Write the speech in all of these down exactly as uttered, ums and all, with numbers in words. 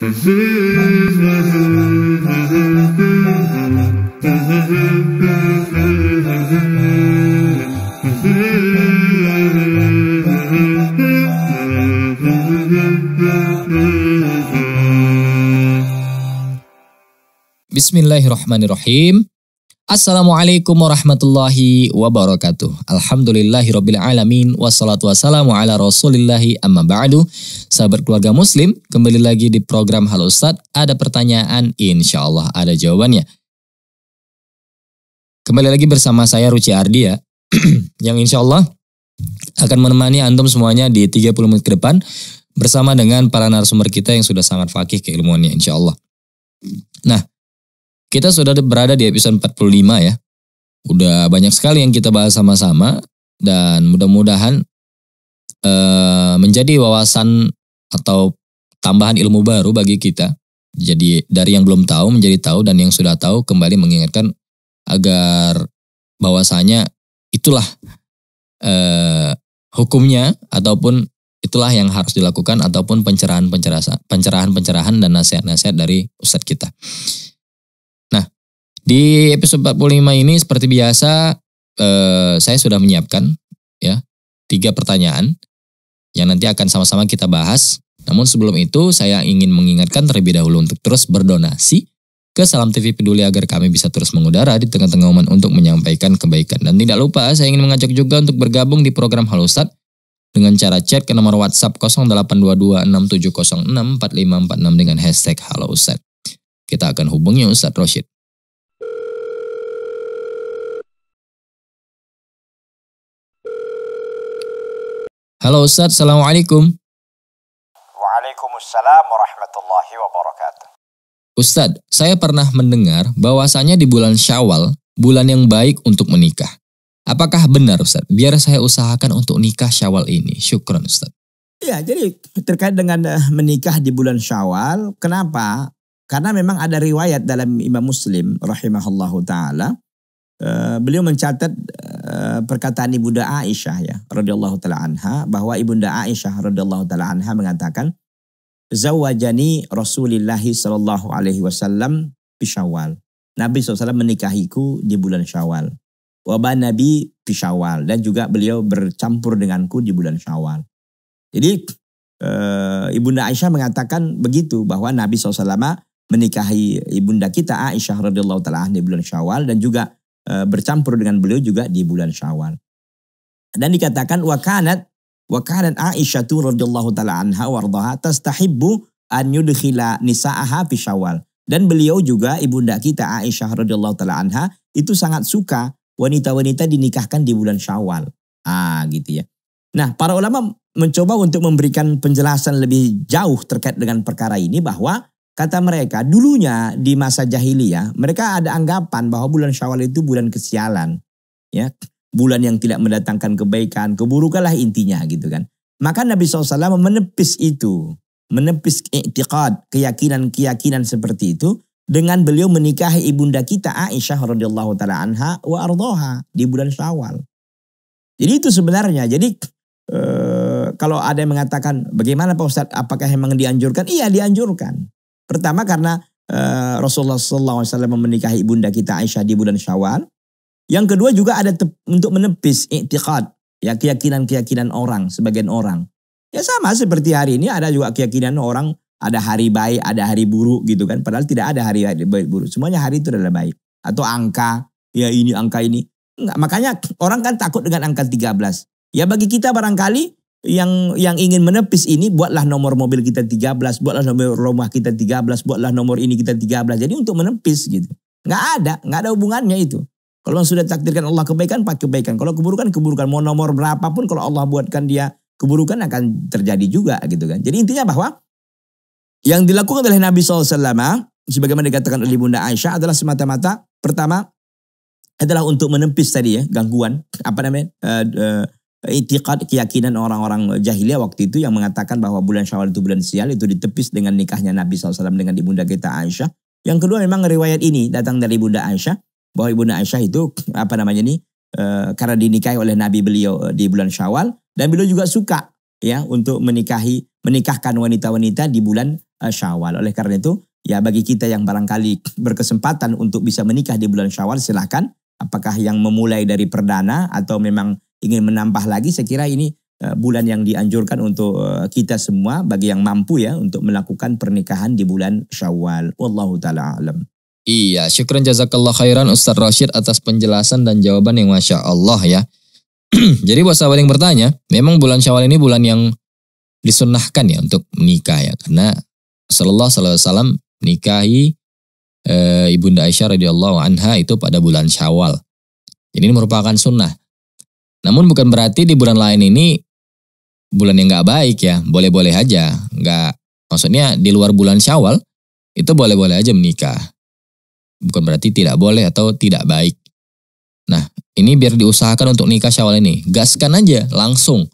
Bismillahirrahmanirrahim. Assalamualaikum warahmatullahi wabarakatuh. Alhamdulillahirrabbilalamin. Wassalatu wassalamu ala rasulillahi amma ba'du. Sahabat keluarga muslim, kembali lagi di program Halo Ustadz. Ada pertanyaan, insya Allah ada jawabannya. Kembali lagi bersama saya Ruci Ardia yang insya Allah akan menemani antum semuanya di tiga puluh menit ke depan bersama dengan para narasumber kita yang sudah sangat faqih keilmuannya insya Allah. Nah, kita sudah berada di episode empat puluh lima ya. Udah banyak sekali yang kita bahas sama-sama. Dan mudah-mudahan e, menjadi wawasan atau tambahan ilmu baru bagi kita. Jadi dari yang belum tahu menjadi tahu. Dan yang sudah tahu kembali mengingatkan agar bahwasanya itulah e, hukumnya. Ataupun itulah yang harus dilakukan. Ataupun pencerahan-pencerahan dan nasihat-nasihat dari ustadz kita. Di episode empat puluh lima ini seperti biasa eh, saya sudah menyiapkan ya tiga pertanyaan yang nanti akan sama-sama kita bahas. Namun sebelum itu saya ingin mengingatkan terlebih dahulu untuk terus berdonasi ke Salam T V Peduli agar kami bisa terus mengudara di tengah-tengah umat untuk menyampaikan kebaikan. Dan tidak lupa saya ingin mengajak juga untuk bergabung di program Halo Ustadz dengan cara chat ke nomor WhatsApp nol delapan dua dua enam tujuh nol enam empat lima empat enam dengan hashtag Halo Ustadz. Kita akan hubungi Ustadz Rasyid. Halo Ustadz, Assalamualaikum. Waalaikumsalam warahmatullahi wabarakatuh. Ustadz, saya pernah mendengar bahwasanya di bulan Syawal, bulan yang baik untuk menikah. Apakah benar Ustadz? Biar saya usahakan untuk nikah Syawal ini. Syukran Ustadz. Ya, jadi terkait dengan menikah di bulan Syawal, kenapa? Karena memang ada riwayat dalam Imam Muslim rahimahullahu ta'ala. Uh, beliau mencatat uh, perkataan Ibunda Aisyah ya radhiyallahu taala anha, bahwa Ibunda Aisyah radhiyallahu taala anha mengatakan zawajani Rasulullah sallallahu alaihi wasallam fi Syawal. Nabi shallallahu alaihi wasallam menikahiku di bulan Syawal. Wa banabi fi Syawal, dan juga beliau bercampur denganku di bulan Syawal. Jadi uh, Ibunda Aisyah mengatakan begitu, bahwa Nabi shallallahu alaihi wasallam menikahi ibunda kita Aisyah radhiyallahu taala anha di bulan Syawal, dan juga bercampur dengan beliau juga di bulan Syawal. Dan dikatakan wakanat wakanat Aisyah radhiyallahu taala anha wardaha tastahibbu an yudkhila nisaaha fi Syawal. Dan beliau juga ibunda kita Aisyah radhiyallahu taala anha itu sangat suka wanita-wanita dinikahkan di bulan Syawal. Ah, gitu ya. Nah, para ulama mencoba untuk memberikan penjelasan lebih jauh terkait dengan perkara ini, bahwa kata mereka, dulunya di masa jahiliyah mereka ada anggapan bahwa bulan Syawal itu bulan kesialan, ya, bulan yang tidak mendatangkan kebaikan, keburukanlah intinya gitu kan. Maka Nabi shallallahu alaihi wasallam menepis itu, menepis i'tiqad, keyakinan-keyakinan seperti itu dengan beliau menikahi ibunda kita Aisyah radhiyallahu taala anha wa ardhaha di bulan Syawal. Jadi itu sebenarnya. Jadi eh, kalau ada yang mengatakan bagaimana Pak Ustadz, apakah memang dianjurkan? Iya, dianjurkan. Pertama karena uh, Rasulullah shallallahu alaihi wasallam menikahi ibunda kita Aisyah di bulan Syawal. Yang kedua juga ada untuk menepis i'tiqad, ya, keyakinan-keyakinan orang, sebagian orang. Ya sama seperti hari ini ada juga keyakinan orang, ada hari baik, ada hari buruk gitu kan. Padahal tidak ada hari baik buruk, semuanya hari itu adalah baik. Atau angka, ya ini angka ini. Enggak, makanya orang kan takut dengan angka tiga belas. Ya bagi kita barangkali, Yang yang ingin menepis ini, buatlah nomor mobil kita tiga belas, buatlah nomor rumah kita tiga belas, buatlah nomor ini kita tiga belas. Jadi untuk menepis gitu. Nggak ada, nggak ada hubungannya itu. Kalau sudah takdirkan Allah kebaikan, pakai kebaikan. Kalau keburukan, keburukan. Mau nomor berapapun, kalau Allah buatkan dia keburukan akan terjadi juga gitu kan. Jadi intinya bahwa yang dilakukan oleh Nabi shallallahu alaihi wasallam sebagaimana dikatakan oleh Bunda Aisyah adalah semata-mata pertama adalah untuk menepis tadi ya, gangguan, apa namanya, uh, uh, i'tiqad, keyakinan orang-orang jahiliyah waktu itu yang mengatakan bahwa bulan Syawal itu bulan sial, itu ditepis dengan nikahnya Nabi shallallahu alaihi wasallam dengan ibunda kita Aisyah. Yang kedua memang riwayat ini datang dari ibunda Aisyah, bahwa ibunda Aisyah itu apa namanya ini e, karena dinikahi oleh Nabi beliau di bulan Syawal, dan beliau juga suka ya untuk menikahi menikahkan wanita-wanita di bulan Syawal. Oleh karena itu, ya bagi kita yang barangkali berkesempatan untuk bisa menikah di bulan Syawal, silahkan. Apakah yang memulai dari perdana atau memang ingin menambah lagi, saya kira ini bulan yang dianjurkan untuk kita semua bagi yang mampu ya untuk melakukan pernikahan di bulan Syawal. Wallahu ta'ala alam. Iya, syukran jazakallah khairan Ustadz Rasyid atas penjelasan dan jawaban yang Masya Allah ya. Jadi buat sahabat yang bertanya, memang bulan Syawal ini bulan yang disunnahkan ya untuk menikah ya. Karena Rasulullah shallallahu alaihi wasallam nikahi e, Ibunda Aisyah radhiyallahu anha itu pada bulan Syawal. Jadi ini merupakan sunnah. Namun bukan berarti di bulan lain ini bulan yang gak baik ya. Boleh-boleh aja. Gak, maksudnya di luar bulan Syawal itu boleh-boleh aja menikah. Bukan berarti tidak boleh atau tidak baik. Nah, ini biar diusahakan untuk nikah Syawal ini. Gaskan aja langsung.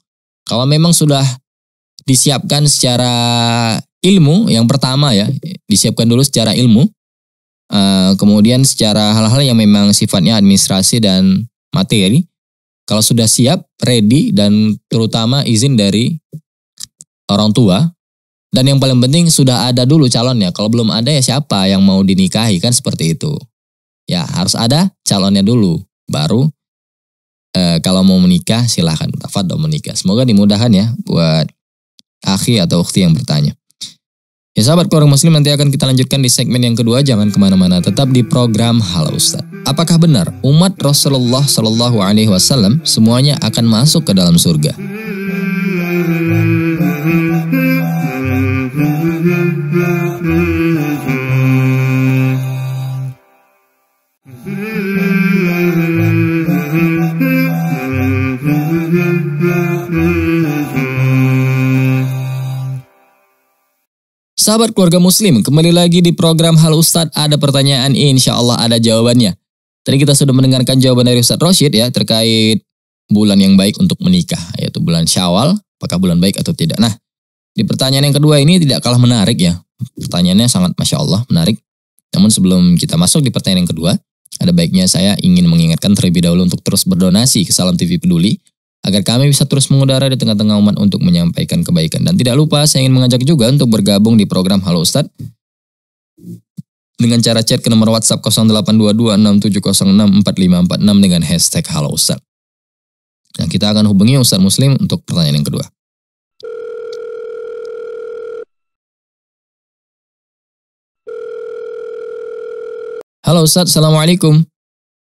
Kalau memang sudah disiapkan secara ilmu, yang pertama ya, disiapkan dulu secara ilmu. Uh, kemudian secara hal-hal yang memang sifatnya administrasi dan materi. Kalau sudah siap, ready, dan terutama izin dari orang tua. Dan yang paling penting sudah ada dulu calonnya. Kalau belum ada ya siapa yang mau dinikahi, kan seperti itu. Ya harus ada calonnya dulu. Baru e, kalau mau menikah silahkan. Tafadhol menikah. Semoga dimudahkan ya buat akhi atau ukhti yang bertanya. Ya sahabat keluarga muslim, nanti akan kita lanjutkan di segmen yang kedua. Jangan kemana-mana, tetap di program Halo Ustadz. Apakah benar umat Rasulullah Shallallahu Alaihi Wasallam semuanya akan masuk ke dalam surga? Sahabat keluarga muslim, kembali lagi di program Halo Ustadz. Ada pertanyaan, insya Allah ada jawabannya. Tadi kita sudah mendengarkan jawaban dari Ustadz Rasyid ya, terkait bulan yang baik untuk menikah, yaitu bulan Syawal. Apakah bulan baik atau tidak? Nah, di pertanyaan yang kedua ini tidak kalah menarik ya. Pertanyaannya sangat Masya Allah menarik. Namun sebelum kita masuk di pertanyaan yang kedua, ada baiknya saya ingin mengingatkan terlebih dahulu untuk terus berdonasi ke Salam T V Peduli, agar kami bisa terus mengudara di tengah-tengah umat untuk menyampaikan kebaikan. Dan tidak lupa saya ingin mengajak juga untuk bergabung di program Halo Ustadz dengan cara chat ke nomor WhatsApp nol delapan dua dua enam tujuh nol enam empat lima empat enam dengan hashtag Halo Ustadz. Nah, kita akan hubungi Ustadz Muslim untuk pertanyaan yang kedua. Halo Ustadz, Assalamualaikum.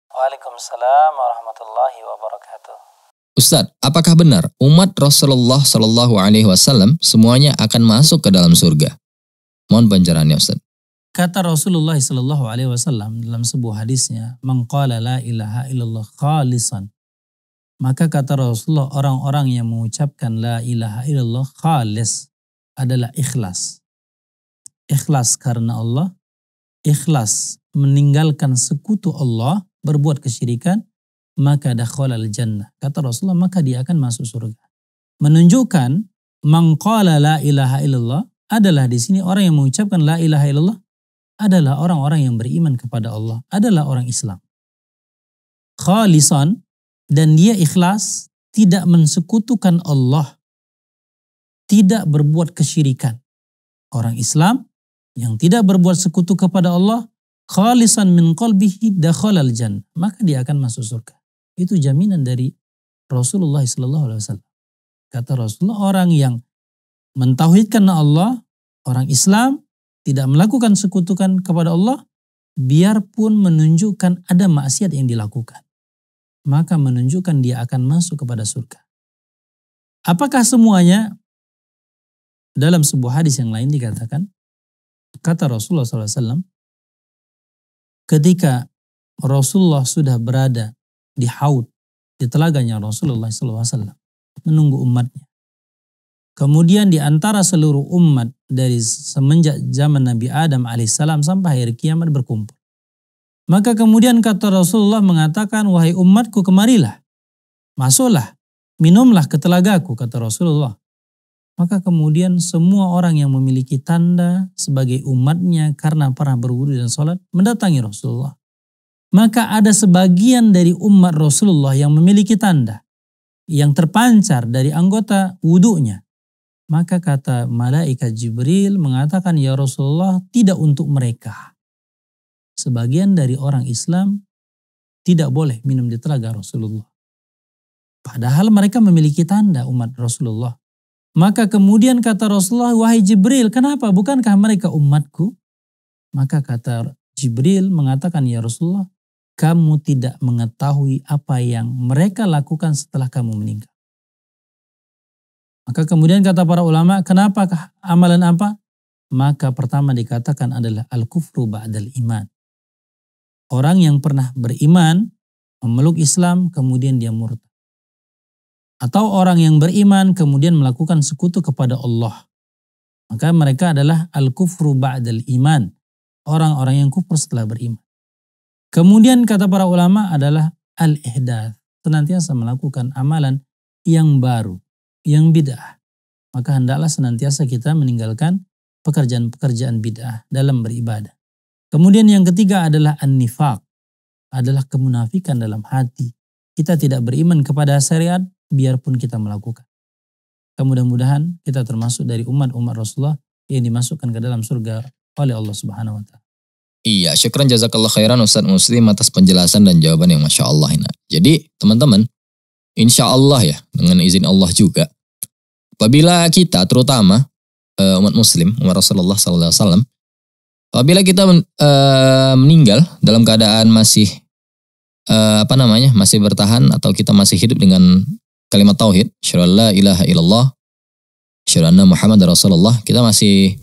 Waalaikumsalam warahmatullahi wabarakatuh. Ustadz, apakah benar umat Rasulullah Shallallahu Alaihi Wasallam semuanya akan masuk ke dalam surga? Mohon pencerahannya Ustadz. Kata Rasulullah Shallallahu Alaihi Wasallam dalam sebuah hadisnya, "Man qala la ilaha illallah khalisan." Maka kata Rasulullah, orang-orang yang mengucapkan la ilaha illallah khalis adalah ikhlas. Ikhlas karena Allah, ikhlas meninggalkan sekutu Allah, berbuat kesyirikan, maka dakhala al-jannah. Kata Rasulullah, maka dia akan masuk surga. Menunjukkan man qala la ilaha illallah adalah di sini orang yang mengucapkan la ilaha illallah adalah orang-orang yang beriman kepada Allah, adalah orang Islam. Khalisan, dan dia ikhlas, tidak mensekutukan Allah, tidak berbuat kesyirikan. Orang Islam yang tidak berbuat sekutu kepada Allah, khalisan min qalbihi dakhala al-jannah, maka dia akan masuk surga. Itu jaminan dari Rasulullah shallallahu alaihi wasallam. Kata Rasulullah, orang yang mentauhidkan Allah, orang Islam, tidak melakukan sekutukan kepada Allah, biarpun menunjukkan ada maksiat yang dilakukan, maka menunjukkan dia akan masuk kepada surga. Apakah semuanya? Dalam sebuah hadis yang lain dikatakan, kata Rasulullah shallallahu alaihi wasallam, ketika Rasulullah sudah berada di haud, di telaganya Rasulullah shallallahu alaihi wasallam, menunggu umatnya. Kemudian di antara seluruh umat dari semenjak zaman Nabi Adam alaihissalam sampai hari kiamat berkumpul. Maka kemudian kata Rasulullah mengatakan, wahai umatku, kemarilah, masuklah, minumlah ke telagaku, kata Rasulullah. Maka kemudian semua orang yang memiliki tanda sebagai umatnya karena pernah berwudu dan sholat mendatangi Rasulullah. Maka ada sebagian dari umat Rasulullah yang memiliki tanda, yang terpancar dari anggota wudunya. Maka kata malaikat Jibril mengatakan, ya Rasulullah, tidak untuk mereka. Sebagian dari orang Islam tidak boleh minum di telaga Rasulullah. Padahal mereka memiliki tanda umat Rasulullah. Maka kemudian kata Rasulullah, wahai Jibril, kenapa? Bukankah mereka umatku? Maka kata Jibril mengatakan, ya Rasulullah, kamu tidak mengetahui apa yang mereka lakukan setelah kamu meninggal. Maka kemudian kata para ulama, kenapakah amalan apa? Maka pertama dikatakan adalah al-kufru ba'dal iman. Orang yang pernah beriman, memeluk Islam, kemudian dia murtad. Atau orang yang beriman, kemudian melakukan sekutu kepada Allah. Maka mereka adalah al-kufru ba'dal iman. Orang-orang yang kufur setelah beriman. Kemudian kata para ulama adalah al-ihdath. Senantiasa melakukan amalan yang baru, yang bid'ah. Maka hendaklah senantiasa kita meninggalkan pekerjaan-pekerjaan bid'ah dalam beribadah. Kemudian yang ketiga adalah an-nifaq, adalah kemunafikan dalam hati. Kita tidak beriman kepada syariat biarpun kita melakukan. Mudah-mudahan kita termasuk dari umat-umat Rasulullah yang dimasukkan ke dalam surga oleh Allah Subhanahu wa taala. Iya, syukran jazakallah khairan Ustadz Muslim atas penjelasan dan jawaban yang Masya Allah. Nah, jadi teman-teman, insya Allah ya, dengan izin Allah juga, apabila kita terutama uh, umat Muslim, umat Rasulullah shallallahu alaihi wasallam, apabila kita men, uh, meninggal dalam keadaan masih uh, apa namanya, masih bertahan atau kita masih hidup dengan kalimat tauhid, syahadu alla ilaha illallah, syahadu anna Muhammad Rasulullah, kita masih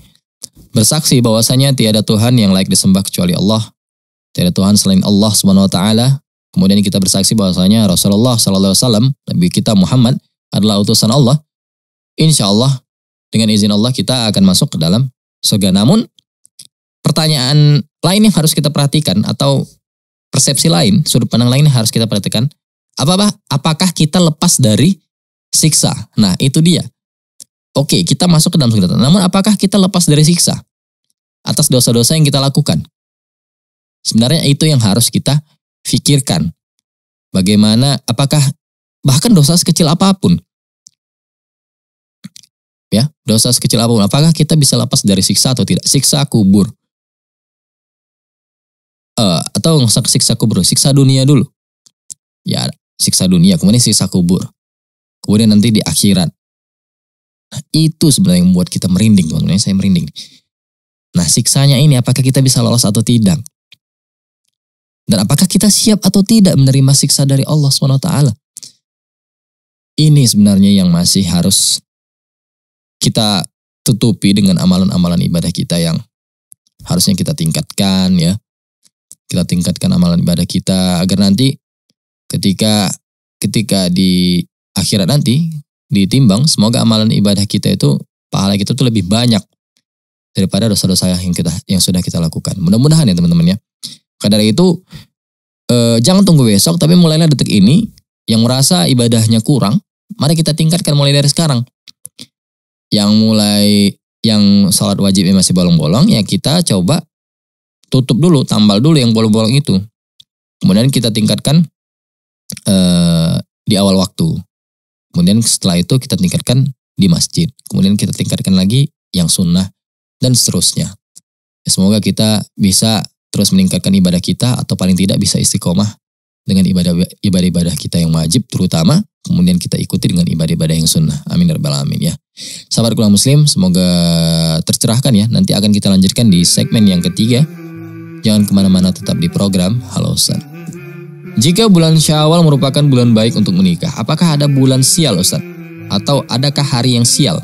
bersaksi bahwasanya tiada Tuhan yang layak disembah kecuali Allah, tiada Tuhan selain Allah Subhanahu wa taala. Kemudian kita bersaksi bahwasanya Rasulullah shallallahu alaihi wasallam, Nabi kita Muhammad adalah utusan Allah. Insya Allah dengan izin Allah kita akan masuk ke dalam surga. Namun pertanyaan lain yang harus kita perhatikan atau persepsi lain, sudut pandang lain yang harus kita perhatikan, apakah, apakah kita lepas dari siksa? Nah itu dia. Oke, kita masuk ke dalam surga. Namun apakah kita lepas dari siksa atas dosa-dosa yang kita lakukan? Sebenarnya itu yang harus kita pikirkan. Bagaimana, apakah bahkan dosa sekecil apapun, ya, dosa sekecil apapun, apakah kita bisa lepas dari siksa atau tidak? Siksa kubur, uh, atau nggak siksa kubur, siksa dunia dulu, ya, siksa dunia, kemudian siksa kubur, kemudian nanti di akhirat. Nah, itu sebenarnya yang membuat kita merinding, teman-teman. Saya merinding. Nah, siksanya ini apakah kita bisa lolos atau tidak? Dan apakah kita siap atau tidak menerima siksa dari Allah subhanahu wa taala? Ini sebenarnya yang masih harus kita tutupi dengan amalan-amalan ibadah kita yang harusnya kita tingkatkan, ya. Kita tingkatkan amalan ibadah kita agar nanti ketika ketika di akhirat nanti ditimbang, semoga amalan ibadah kita itu, pahala kita itu lebih banyak daripada dosa-dosa yang kita yang sudah kita lakukan. Mudah-mudahan ya teman-teman ya. Karena dari itu, eh, jangan tunggu besok, tapi mulailah detik ini. Yang merasa ibadahnya kurang, mari kita tingkatkan mulai dari sekarang. Yang mulai, yang salat wajibnya masih bolong-bolong, ya kita coba tutup dulu, tambal dulu yang bolong-bolong itu. Kemudian kita tingkatkan eh, di awal waktu. Kemudian setelah itu kita tingkatkan di masjid. Kemudian kita tingkatkan lagi yang sunnah dan seterusnya. Ya, semoga kita bisa terus meningkatkan ibadah kita atau paling tidak bisa istiqomah dengan ibadah-ibadah kita yang wajib terutama, kemudian kita ikuti dengan ibadah-ibadah yang sunnah. Amin ya rabbal alamin ya. Sahabat Bulan Muslim, semoga tercerahkan ya. Nanti akan kita lanjutkan di segmen yang ketiga. Jangan kemana-mana, tetap di program Halo Ustadz. Jika bulan Syawal merupakan bulan baik untuk menikah, apakah ada bulan sial Ustadz? Atau adakah hari yang sial?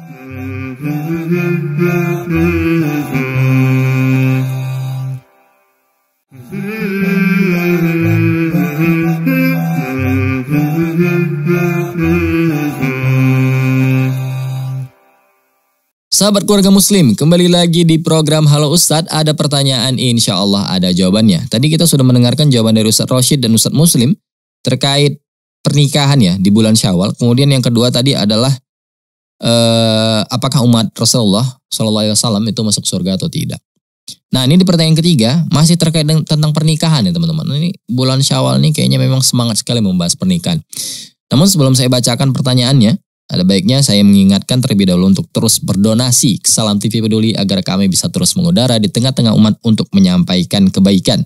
Sahabat keluarga muslim, kembali lagi di program Halo Ustadz. Ada pertanyaan, insya Allah ada jawabannya. Tadi kita sudah mendengarkan jawaban dari Ustadz Rasyid dan Ustadz Muslim terkait pernikahan ya di bulan Syawal. Kemudian yang kedua tadi adalah eh, apakah umat Rasulullah shallallahu alaihi wasallam itu masuk surga atau tidak. Nah ini di pertanyaan ketiga masih terkait dengan, tentang pernikahan ya teman-teman. Ini bulan Syawal ini kayaknya memang semangat sekali membahas pernikahan. Namun sebelum saya bacakan pertanyaannya, Ada baiknya saya mengingatkan terlebih dahulu untuk terus berdonasi ke Salam T V Peduli agar kami bisa terus mengudara di tengah-tengah umat untuk menyampaikan kebaikan.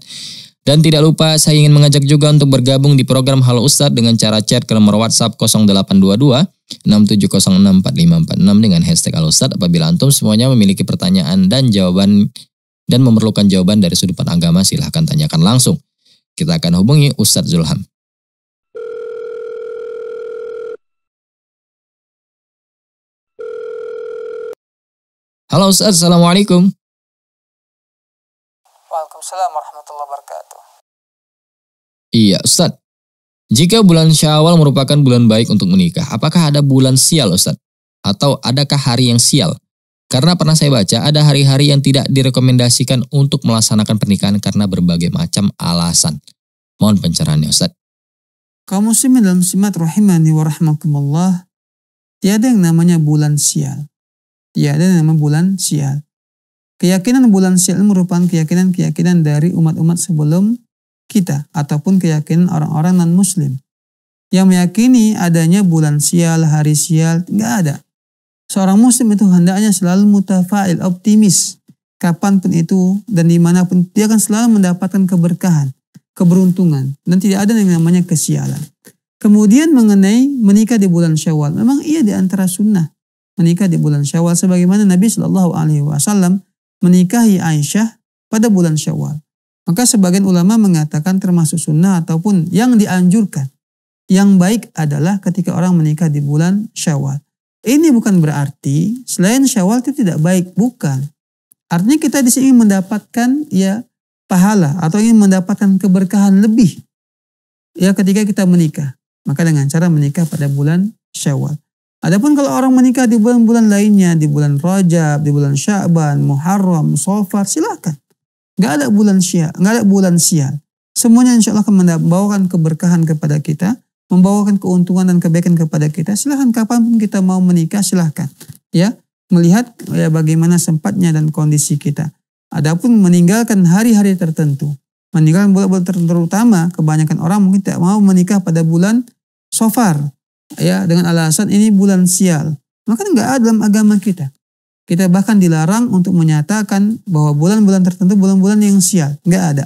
Dan tidak lupa saya ingin mengajak juga untuk bergabung di program Halo Ustadz dengan cara chat ke nomor WhatsApp nol delapan dua dua enam tujuh nol enam empat lima empat enam dengan hashtag Halo Ustadz apabila antum semuanya memiliki pertanyaan dan jawaban dan memerlukan jawaban dari sudut pandang agama, silahkan tanyakan langsung. Kita akan hubungi Ustadz Zulham. Halo Ustadz, Assalamualaikum. Waalaikumsalam warahmatullahi wabarakatuh. Iya Ustadz, jika bulan Syawal merupakan bulan baik untuk menikah, apakah ada bulan sial Ustadz? Atau adakah hari yang sial? Karena pernah saya baca ada hari-hari yang tidak direkomendasikan untuk melaksanakan pernikahan karena berbagai macam alasan. Mohon pencerahannya Ustadz. Kaum muslimin dalam simat rahimani wa rahmakumullah, tiada yang namanya bulan sial. Tiada yang namanya bulan sial. Keyakinan bulan sial merupakan keyakinan-keyakinan dari umat-umat sebelum kita ataupun keyakinan orang-orang non-muslim yang meyakini adanya bulan sial, hari sial, nggak ada. Seorang muslim itu hendaknya selalu mutafa'il, optimis, kapanpun itu dan dimanapun dia akan selalu mendapatkan keberkahan, keberuntungan, dan tidak ada yang namanya kesialan. Kemudian mengenai menikah di bulan Syawal, memang iya di antara sunnah menikah di bulan Syawal sebagaimana Nabi Shallallahu Alaihi Wasallam menikahi Aisyah pada bulan Syawal. Maka sebagian ulama mengatakan termasuk sunnah ataupun yang dianjurkan. Yang baik adalah ketika orang menikah di bulan Syawal. Ini bukan berarti selain Syawal itu tidak baik, bukan. Artinya kita di sini mendapatkan ya pahala atau ingin mendapatkan keberkahan lebih ya ketika kita menikah. Maka dengan cara menikah pada bulan Syawal. Adapun kalau orang menikah di bulan-bulan lainnya, di bulan Rajab, di bulan Sya'ban, Muharram, Safar, silakan. Nggak ada bulan sial, nggak ada bulan sial. Semuanya insya Allah akan membawakan keberkahan kepada kita, membawakan keuntungan dan kebaikan kepada kita. Silakan kapanpun kita mau menikah, silakan. Ya, melihat ya bagaimana sempatnya dan kondisi kita. Adapun meninggalkan hari-hari tertentu, meninggalkan bulan-bulan tertentu, terutama kebanyakan orang mungkin tidak mau menikah pada bulan Safar. Ya, dengan alasan ini bulan sial. Maka nggak ada dalam agama kita. Kita bahkan dilarang untuk menyatakan bahwa bulan-bulan tertentu bulan-bulan yang sial. Nggak ada.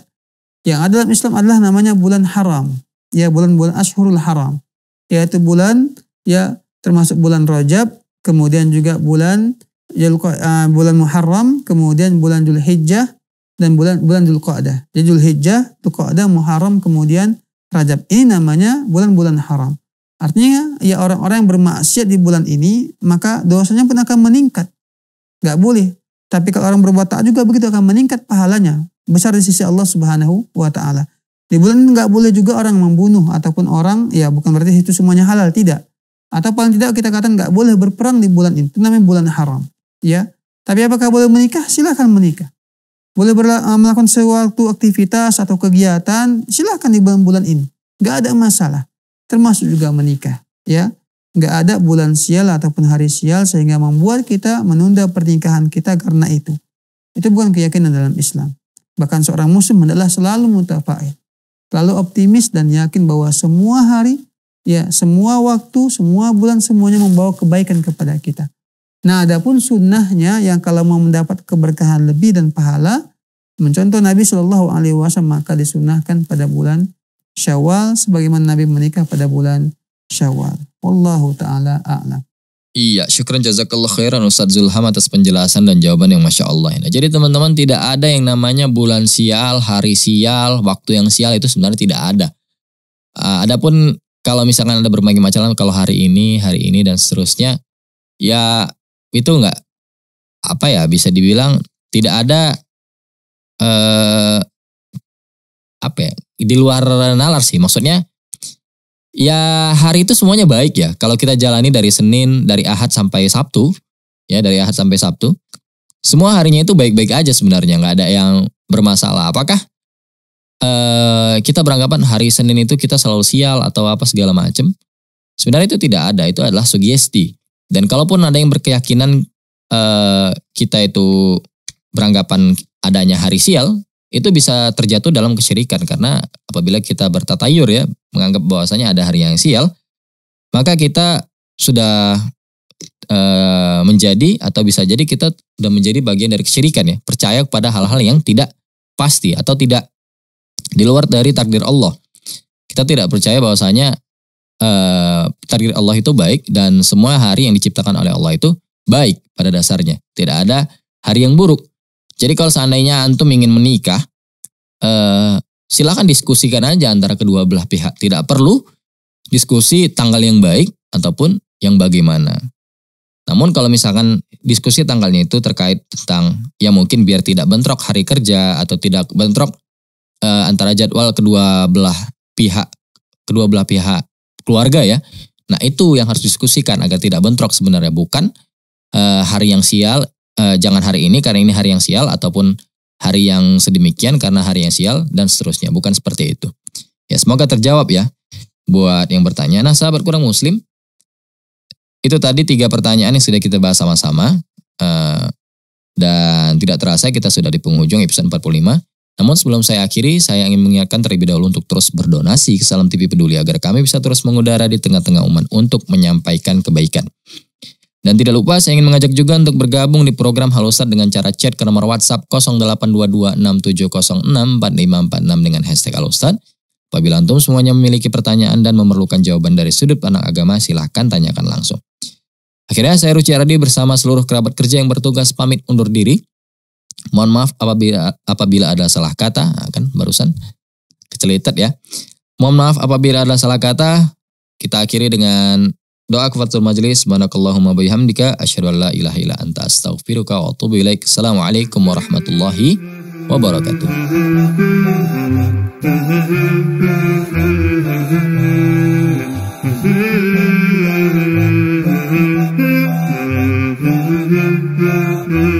Yang ada dalam Islam adalah namanya bulan haram. Ya, bulan-bulan ashurul haram. Yaitu bulan, ya termasuk bulan Rajab, kemudian juga bulan uh, bulan Muharram, kemudian bulan Dzulhijjah, dan bulan bulan Dzulqa'dah. Jadi Dzulhijjah, Dzulqa'dah, Muharram, kemudian Rajab. Ini namanya bulan-bulan haram. Artinya ya orang-orang yang bermaksiat di bulan ini maka dosanya pun akan meningkat. Gak boleh. Tapi kalau orang berbuat taat juga begitu akan meningkat pahalanya. Besar di sisi Allah Subhanahu wa Ta'ala. Di bulan ini gak boleh juga orang membunuh ataupun orang ya bukan berarti itu semuanya halal. Tidak. Atau paling tidak kita katakan gak boleh berperang di bulan ini. Itu namanya bulan haram. Ya. Tapi apakah boleh menikah? Silahkan menikah. Boleh melakukan suatu aktivitas atau kegiatan. Silahkan di bulan-bulan ini. Gak ada masalah. Termasuk juga menikah, ya. Nggak ada bulan sial ataupun hari sial sehingga membuat kita menunda pernikahan kita karena itu. Itu bukan keyakinan dalam Islam. Bahkan seorang muslim hendaklah selalu mutafa'il, selalu optimis dan yakin bahwa semua hari, ya semua waktu, semua bulan, semuanya membawa kebaikan kepada kita. Nah, adapun sunnahnya yang kalau mau mendapat keberkahan lebih dan pahala, mencontoh Nabi Shallallahu Alaihi Wasallam maka disunahkan pada bulan Syawal sebagaimana Nabi menikah pada bulan Syawal. Wallahu ta'ala a'lam. Iya, syukran jazakallah khairan Ustadz Zulham atas penjelasan dan jawaban yang Masya Allah. Nah, jadi teman-teman tidak ada yang namanya bulan sial, hari sial, waktu yang sial itu sebenarnya tidak ada. Uh, adapun kalau misalkan ada berbagai macam kalau hari ini, hari ini dan seterusnya, ya itu enggak apa ya bisa dibilang tidak ada eh uh, apa ya, di luar nalar sih. Maksudnya ya hari itu semuanya baik ya. Kalau kita jalani dari Senin, dari Ahad sampai Sabtu. Ya dari Ahad sampai Sabtu. Semua harinya itu baik-baik aja sebenarnya. Nggak ada yang bermasalah. Apakah eh, kita beranggapan hari Senin itu kita selalu sial atau apa segala macam? Sebenarnya itu tidak ada. Itu adalah sugesti. Dan kalaupun ada yang berkeyakinan eh, kita itu beranggapan adanya hari sial, itu bisa terjatuh dalam kesyirikan karena apabila kita bertatayur ya menganggap bahwasanya ada hari yang sial maka kita sudah e, menjadi atau bisa jadi kita sudah menjadi bagian dari kesyirikan ya. Percaya kepada hal-hal yang tidak pasti atau tidak di luar dari takdir Allah. Kita tidak percaya bahwasanya e, takdir Allah itu baik dan semua hari yang diciptakan oleh Allah itu baik pada dasarnya. Tidak ada hari yang buruk. Jadi kalau seandainya antum ingin menikah, e, silakan diskusikan aja antara kedua belah pihak. Tidak perlu diskusi tanggal yang baik ataupun yang bagaimana. Namun kalau misalkan diskusi tanggalnya itu terkait tentang ya mungkin biar tidak bentrok hari kerja atau tidak bentrok e, antara jadwal kedua belah pihak kedua belah pihak keluarga ya. Nah itu yang harus diskusikan agar tidak bentrok sebenarnya, bukan e, hari yang sial, e, jangan hari ini karena ini hari yang sial ataupun hari yang sedemikian karena hari yang sial dan seterusnya, bukan seperti itu. Ya semoga terjawab ya buat yang bertanya. Nah sahabat kurang muslim, itu tadi tiga pertanyaan yang sudah kita bahas sama-sama. Uh, dan tidak terasa kita sudah di penghujung episode empat puluh lima. Namun sebelum saya akhiri, saya ingin mengingatkan terlebih dahulu untuk terus berdonasi ke Salam T V Peduli agar kami bisa terus mengudara di tengah-tengah umat untuk menyampaikan kebaikan. Dan tidak lupa saya ingin mengajak juga untuk bergabung di program Halo Ustadz dengan cara chat ke nomor WhatsApp nol delapan dua dua enam tujuh nol enam empat lima empat enam dengan hashtag Halo Ustadz. Apabila antum semuanya memiliki pertanyaan dan memerlukan jawaban dari sudut pandang agama, silahkan tanyakan langsung. Akhirnya saya Ruci Ardia bersama seluruh kerabat kerja yang bertugas pamit undur diri. Mohon maaf apabila, apabila ada salah kata, nah, kan barusan kecelitet ya. Mohon maaf apabila ada salah kata. Kita akhiri dengan doa kafaratul majelis. Subhanakallahumma bihamdika asyhadu an la ilaha illa anta astaghfiruka wa atubu ilaik. Assalamualaikum warahmatullahi wabarakatuh.